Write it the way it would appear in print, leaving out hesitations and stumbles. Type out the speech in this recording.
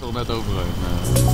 Tournadover.